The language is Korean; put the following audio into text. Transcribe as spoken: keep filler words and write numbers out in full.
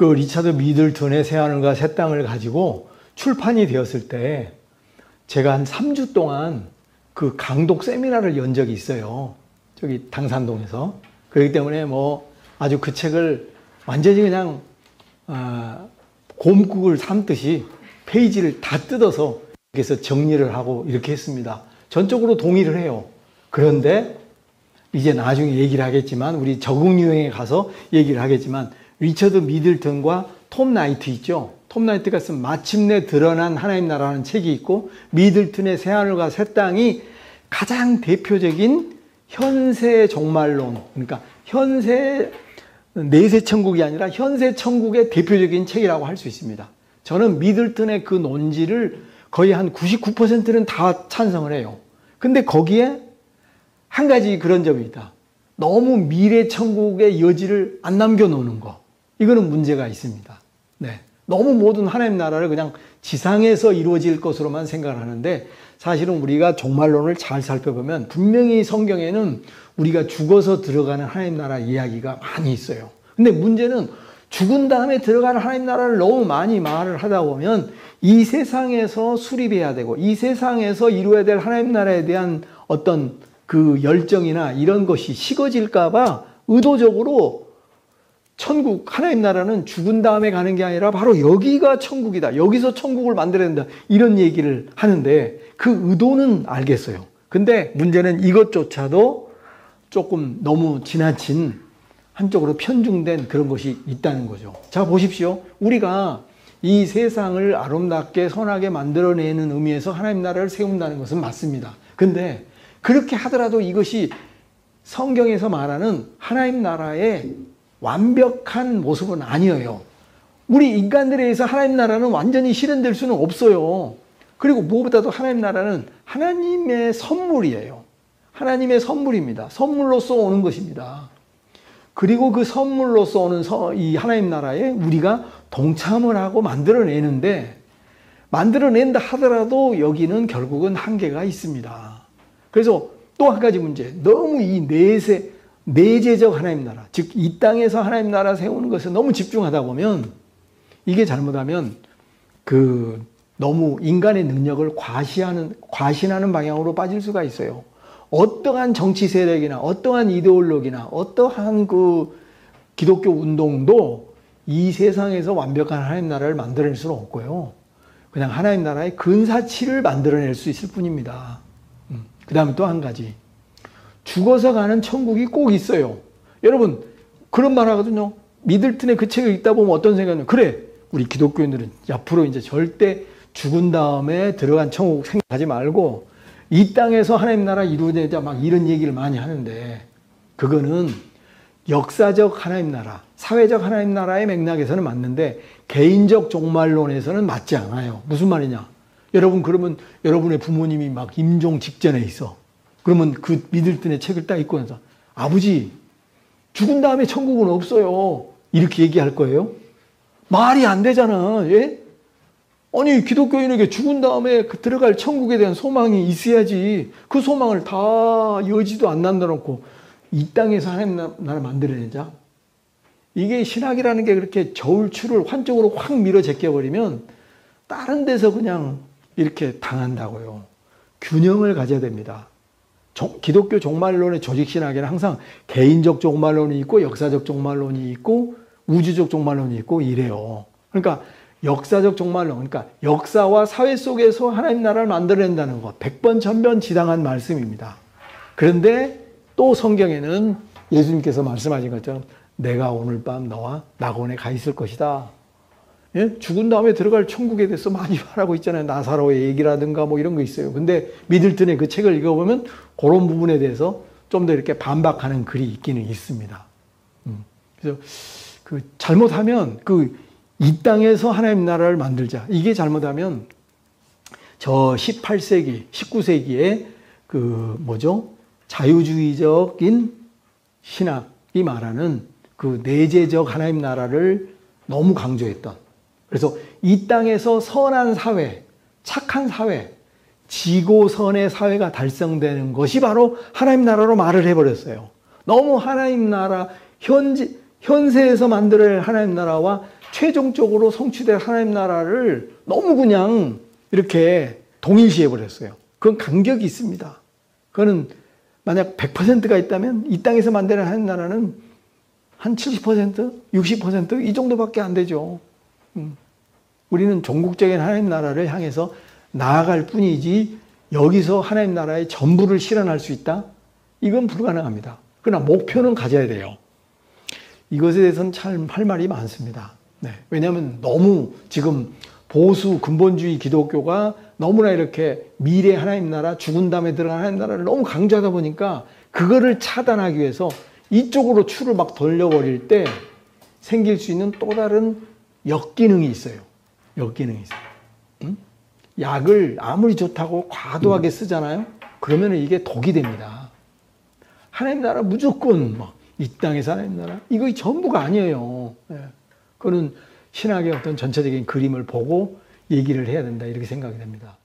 그 리차드 미들턴의 새하늘과 새 땅을 가지고 출판이 되었을 때 제가 한 삼 주 동안 그 강독 세미나를 연 적이 있어요. 저기 당산동에서. 그렇기 때문에 뭐 아주 그 책을 완전히 그냥 아, 곰국을 삶듯이 페이지를 다 뜯어서 이렇게 해서 정리를 하고 이렇게 했습니다. 전적으로 동의를 해요. 그런데 이제 나중에 얘기를 하겠지만 우리 적응유형에 가서 얘기를 하겠지만 리처드 미들턴과 톰 나이트 있죠. 톰 나이트가 쓴 마침내 드러난 하나님 나라라는 책이 있고 미들턴의 새하늘과 새 땅이 가장 대표적인 현세 종말론, 그러니까 현세 내세 천국이 아니라 현세 천국의 대표적인 책이라고 할 수 있습니다. 저는 미들턴의 그 논지를 거의 한 구십구 퍼센트는 다 찬성을 해요. 근데 거기에 한 가지 그런 점이 있다. 너무 미래 천국의 여지를 안 남겨놓는 거. 이거는 문제가 있습니다. 네. 너무 모든 하나님 나라를 그냥 지상에서 이루어질 것으로만 생각을 하는데 사실은 우리가 종말론을 잘 살펴보면 분명히 성경에는 우리가 죽어서 들어가는 하나님 나라 이야기가 많이 있어요. 근데 문제는 죽은 다음에 들어가는 하나님 나라를 너무 많이 말을 하다 보면 이 세상에서 수립해야 되고 이 세상에서 이루어야 될 하나님 나라에 대한 어떤 그 열정이나 이런 것이 식어질까 봐 의도적으로 천국, 하나님 나라는 죽은 다음에 가는 게 아니라 바로 여기가 천국이다. 여기서 천국을 만들어야 된다. 이런 얘기를 하는데 그 의도는 알겠어요. 근데 문제는 이것조차도 조금 너무 지나친 한쪽으로 편중된 그런 것이 있다는 거죠. 자, 보십시오. 우리가 이 세상을 아름답게 선하게 만들어내는 의미에서 하나님 나라를 세운다는 것은 맞습니다. 근데 그렇게 하더라도 이것이 성경에서 말하는 하나님 나라의 완벽한 모습은 아니에요. 우리 인간들에 의해서 하나님 나라는 완전히 실현될 수는 없어요. 그리고 무엇보다도 하나님 나라는 하나님의 선물이에요. 하나님의 선물입니다. 선물로서 오는 것입니다. 그리고 그 선물로서 오는 이 하나님 나라에 우리가 동참을 하고 만들어내는데 만들어낸다 하더라도 여기는 결국은 한계가 있습니다. 그래서 또 한 가지 문제, 너무 이 내세 내재적 하나님 나라, 즉 이 땅에서 하나님 나라 세우는 것에 너무 집중하다 보면 이게 잘못하면 그 너무 인간의 능력을 과시하는 과신하는 방향으로 빠질 수가 있어요. 어떠한 정치 세력이나 어떠한 이데올로기나 어떠한 그 기독교 운동도 이 세상에서 완벽한 하나님 나라를 만들어낼 수는 없고요. 그냥 하나님 나라의 근사치를 만들어낼 수 있을 뿐입니다. 음. 그 다음에 또 한 가지. 죽어서 가는 천국이 꼭 있어요. 여러분 그런 말 하거든요. 미들턴의 그 책을 읽다 보면 어떤 생각이냐면 그래 우리 기독교인들은 앞으로 이제 절대 죽은 다음에 들어간 천국 생각하지 말고 이 땅에서 하나님 나라 이루어내자 막 이런 얘기를 많이 하는데 그거는 역사적 하나님 나라, 사회적 하나님 나라의 맥락에서는 맞는데 개인적 종말론에서는 맞지 않아요. 무슨 말이냐. 여러분 그러면 여러분의 부모님이 막 임종 직전에 있어. 그러면 그 미들턴의 책을 딱 읽고 나서 아버지 죽은 다음에 천국은 없어요. 이렇게 얘기할 거예요? 말이 안 되잖아. 예? 아니 기독교인에게 죽은 다음에 들어갈 천국에 대한 소망이 있어야지. 그 소망을 다 여지도 안 남겨놓고 이 땅에서 하나님 나라를 만들어내자. 이게 신학이라는 게 그렇게 저울추를 한쪽으로 확 밀어 제껴버리면 다른 데서 그냥 이렇게 당한다고요. 균형을 가져야 됩니다. 기독교 종말론의 조직신학에는 항상 개인적 종말론이 있고 역사적 종말론이 있고 우주적 종말론이 있고 이래요. 그러니까 역사적 종말론, 그러니까 역사와 사회 속에서 하나님 나라를 만들어낸다는 것, 백번 천번 지당한 말씀입니다. 그런데 또 성경에는 예수님께서 말씀하신 것처럼 내가 오늘 밤 너와 낙원에 가 있을 것이다. 예? 죽은 다음에 들어갈 천국에 대해서 많이 말하고 있잖아요. 나사로의 얘기라든가 뭐 이런 거 있어요. 근데 미들턴의 그 책을 읽어보면 그런 부분에 대해서 좀 더 이렇게 반박하는 글이 있기는 있습니다. 음. 그래서 그 잘못하면 그 이 땅에서 하나님 나라를 만들자. 이게 잘못하면 저 십팔 세기, 십구 세기에 그 뭐죠? 자유주의적인 신학이 말하는 그 내재적 하나님 나라를 너무 강조했던. 그래서 이 땅에서 선한 사회, 착한 사회, 지고선의 사회가 달성되는 것이 바로 하나님 나라로 말을 해버렸어요. 너무 하나님 나라, 현지, 현세에서 만들어낼 하나님 나라와 최종적으로 성취될 하나님 나라를 너무 그냥 이렇게 동일시해버렸어요. 그건 간격이 있습니다. 그거는 만약 백 퍼센트가 있다면 이 땅에서 만드는 하나님 나라는 한 칠십 퍼센트, 육십 퍼센트 이 정도밖에 안 되죠. 음. 우리는 종국적인 하나님 나라를 향해서 나아갈 뿐이지 여기서 하나님 나라의 전부를 실현할 수 있다? 이건 불가능합니다. 그러나 목표는 가져야 돼요. 이것에 대해서는 참 할 말이 많습니다. 네. 왜냐하면 너무 지금 보수 근본주의 기독교가 너무나 이렇게 미래 하나님 나라, 죽은 다음에 들어간 하나님 나라를 너무 강조하다 보니까 그거를 차단하기 위해서 이쪽으로 추를 막 돌려버릴 때 생길 수 있는 또 다른 역기능이 있어요. 역기능이 있어요. 응? 약을 아무리 좋다고 과도하게 쓰잖아요. 그러면 이게 독이 됩니다. 하나님 나라 무조건 막 이 땅에서 하나님 나라 이거 전부가 아니에요. 예. 그거는 신학의 어떤 전체적인 그림을 보고 얘기를 해야 된다 이렇게 생각이 됩니다.